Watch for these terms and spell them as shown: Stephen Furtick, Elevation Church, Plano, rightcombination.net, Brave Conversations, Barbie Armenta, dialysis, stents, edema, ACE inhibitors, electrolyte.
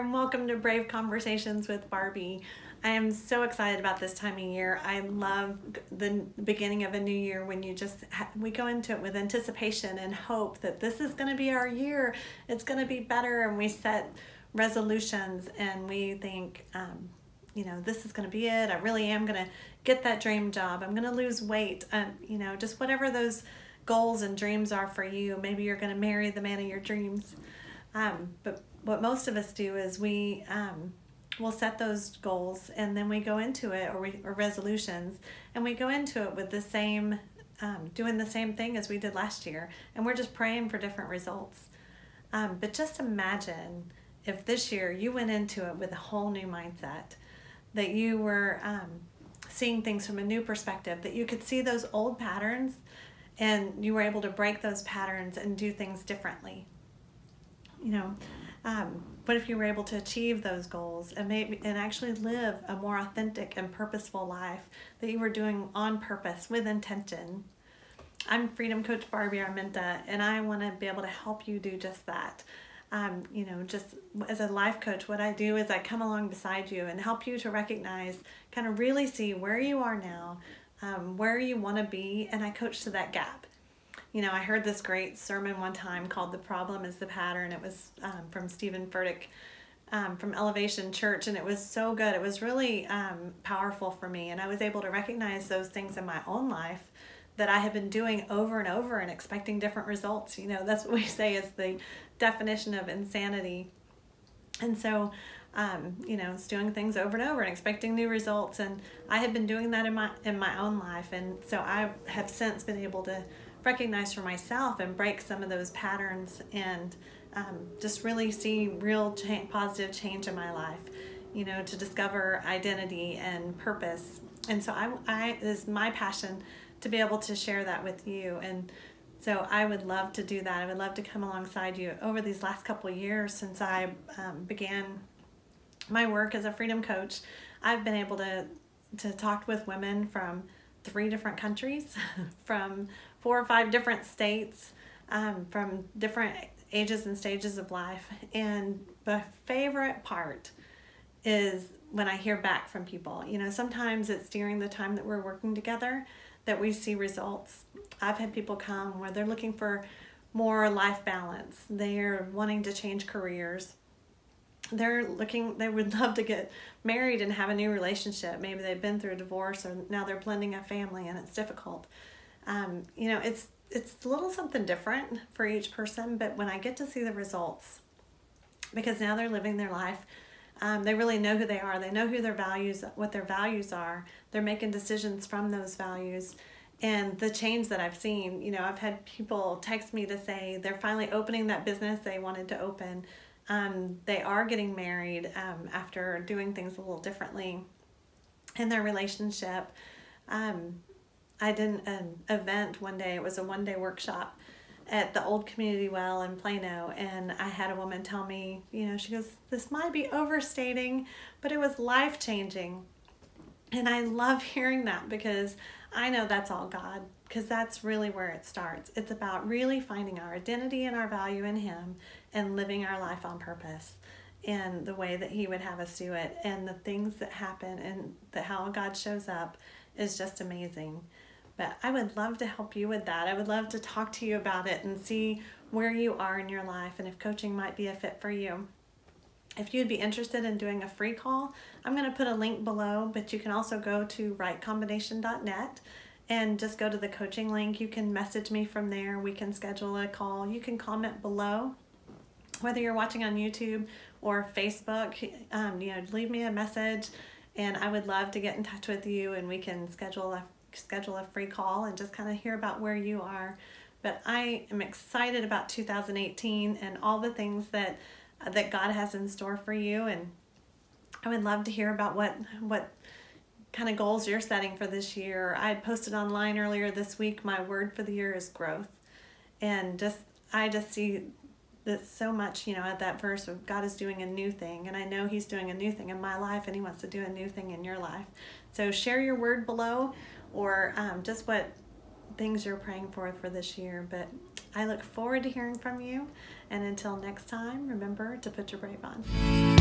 and welcome to Brave Conversations with Barbie. I am so excited about this time of year. I love the beginning of a new year when you just, we go into it with anticipation and hope that this is going to be our year. It's going to be better, and we set resolutions and we think, you know, this is going to be it. I really am going to get that dream job. I'm going to lose weight. You know, just whatever those goals and dreams are for you. Maybe you're going to marry the man of your dreams. But what most of us do is we will set those goals, and then we go into it, or resolutions, and we go into it with the same, doing the same thing as we did last year, and we're just praying for different results. But just imagine if this year you went into it with a whole new mindset, that you were seeing things from a new perspective, that you could see those old patterns, and you were able to break those patterns and do things differently. You know, what if you were able to achieve those goals and maybe actually live a more authentic and purposeful life that you were doing on purpose with intention? I'm Freedom Coach Barbie Armenta, and I want to be able to help you do just that. You know, just as a life coach, what I do is I come along beside you and help you to recognize, kind of really see where you are now, where you want to be, and I coach to that gap. You know, I heard this great sermon one time called "The Problem is the Pattern." It was from Stephen Furtick from Elevation Church, and it was so good. It was really powerful for me, and I was able to recognize those things in my own life that I had been doing over and over and expecting different results. You know, that's what we say is the definition of insanity. And so, you know, it's doing things over and over and expecting new results, and I had been doing that in my own life, and so I have since been able to recognize for myself and break some of those patterns, and just really see real positive change in my life, you know, to discover identity and purpose. And so it is my passion to be able to share that with you, and so I would love to do that. I would love to come alongside you. Over these last couple of years since I began my work as a freedom coach, I've been able to talk with women from 3 different countries, from 4 or 5 different states, from different ages and stages of life. And my favorite part is when I hear back from people. You know, sometimes it's during the time that we're working together that we see results. I've had people come where they're looking for more life balance. They're wanting to change careers. They would love to get married and have a new relationship. Maybe they've been through a divorce, or now they're blending a family and it's difficult. You know, it's a little something different for each person, but when I get to see the results, because now they're living their life, they really know who they are. They know who their values, what their values are. They're making decisions from those values. And the change that I've seen, you know, I've had people text me to say they're finally opening that business they wanted to open. They are getting married after doing things a little differently in their relationship. I did an event one day. It was a one-day workshop at the old community well in Plano, and I had a woman tell me, you know, she goes, "This might be overstating, but it was life-changing." And I love hearing that, because I know that's all God, because that's really where it starts. It's about really finding our identity and our value in Him and living our life on purpose and the way that He would have us do it, and the things that happen and how God shows up is just amazing. But I would love to help you with that. I would love to talk to you about it and see where you are in your life and if coaching might be a fit for you. If you'd be interested in doing a free call, I'm going to put a link below, but you can also go to rightcombination.net and just go to the coaching link. You can message me from there. We can schedule a call. You can comment below, whether you're watching on YouTube or Facebook. You know, leave me a message, and I would love to get in touch with you, and we can schedule a free call and just kind of hear about where you are. But I am excited about 2018 and all the things that God has in store for you, and I would love to hear about what kind of goals you're setting for this year. I posted online earlier this week, my word for the year is growth, and I just see that so much, you know, at that verse of God is doing a new thing, and I know He's doing a new thing in my life, and He wants to do a new thing in your life. So share your word below, or just what things you're praying for this year. But I look forward to hearing from you, and until next time, remember to put your brave on.